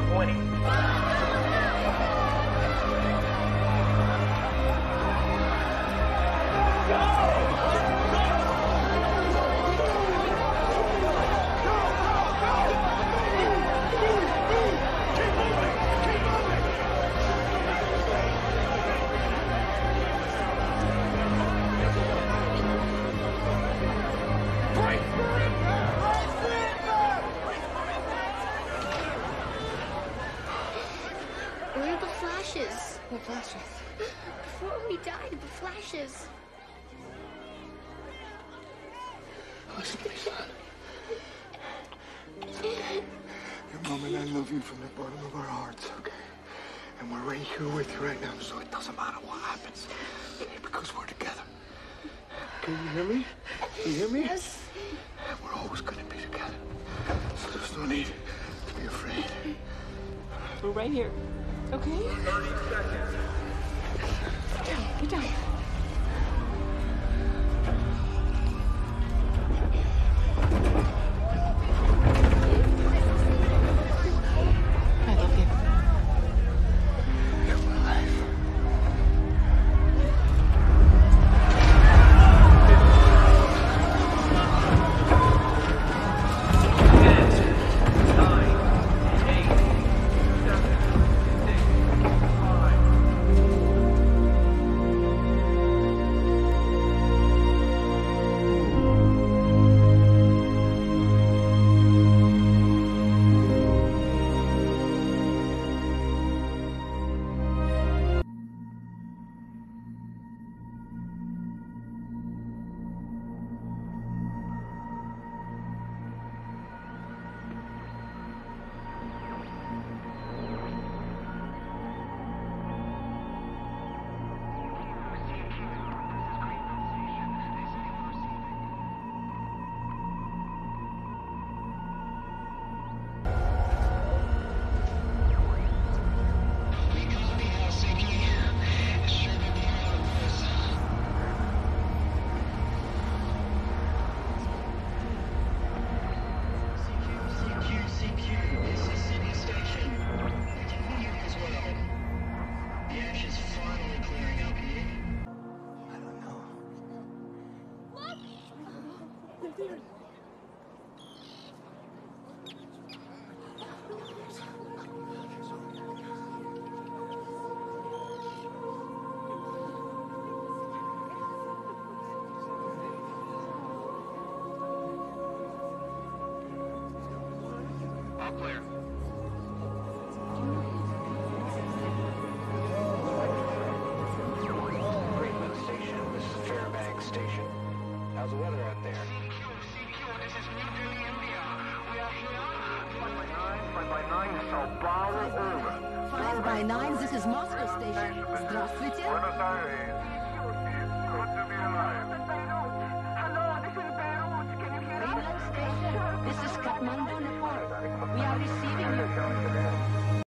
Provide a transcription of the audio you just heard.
20. This is Moscow Station. Здравствуйте. Good to be alive.